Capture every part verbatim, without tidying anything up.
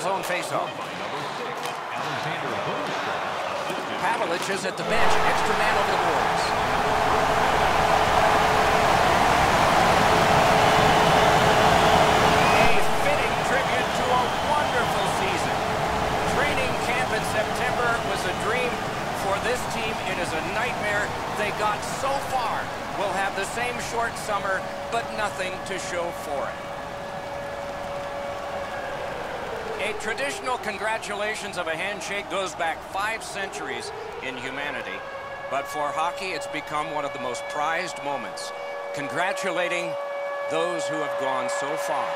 neutral zone faceoff. Pavelich is at the bench. Extra man over the boards. A fitting tribute to a wonderful season. Training camp in September was a dream for this team. It is a nightmare. They got so far. We'll have the same short summer, but nothing to show for it. A traditional congratulations of a handshake goes back five centuries in humanity, but for hockey it's become one of the most prized moments, congratulating those who have gone so far.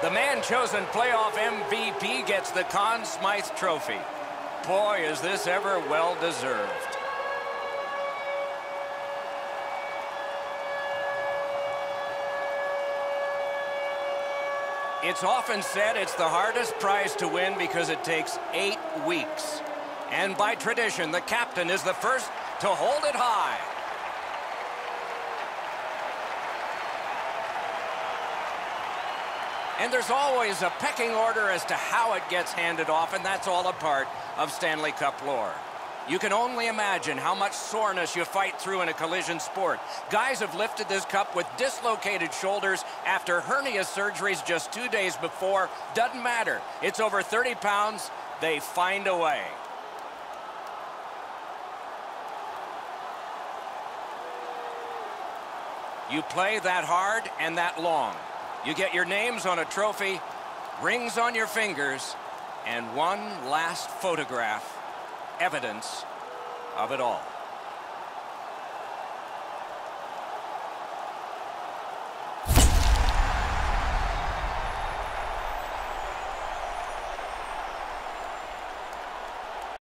The man chosen playoff M V P gets the Conn Smythe Trophy. Boy, is this ever well deserved. It's often said it's the hardest prize to win because it takes eight weeks. And by tradition, the captain is the first to hold it high. And there's always a pecking order as to how it gets handed off, and that's all a part of Stanley Cup lore. You can only imagine how much soreness you fight through in a collision sport. Guys have lifted this cup with dislocated shoulders after hernia surgeries just two days before. Doesn't matter. It's over thirty pounds. They find a way. You play that hard and that long. You get your names on a trophy, rings on your fingers, and one last photograph. Evidence of it all.